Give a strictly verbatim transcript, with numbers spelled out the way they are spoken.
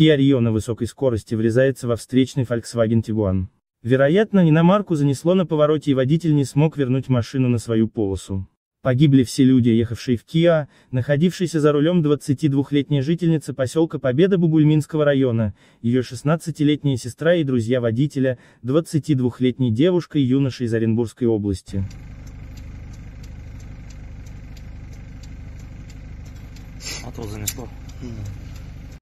Киа-Рио на высокой скорости врезается во встречный Volkswagen Тигуан. Вероятно, иномарку занесло на повороте и водитель не смог вернуть машину на свою полосу. Погибли все люди, ехавшие в Киа, находившейся за рулем двадцатидвухлетняя жительница поселка Победа Бугульминского района, ее шестнадцатилетняя сестра и друзья водителя, двадцатидвухлетняя девушка и юноша из Оренбургской области. А то занесло.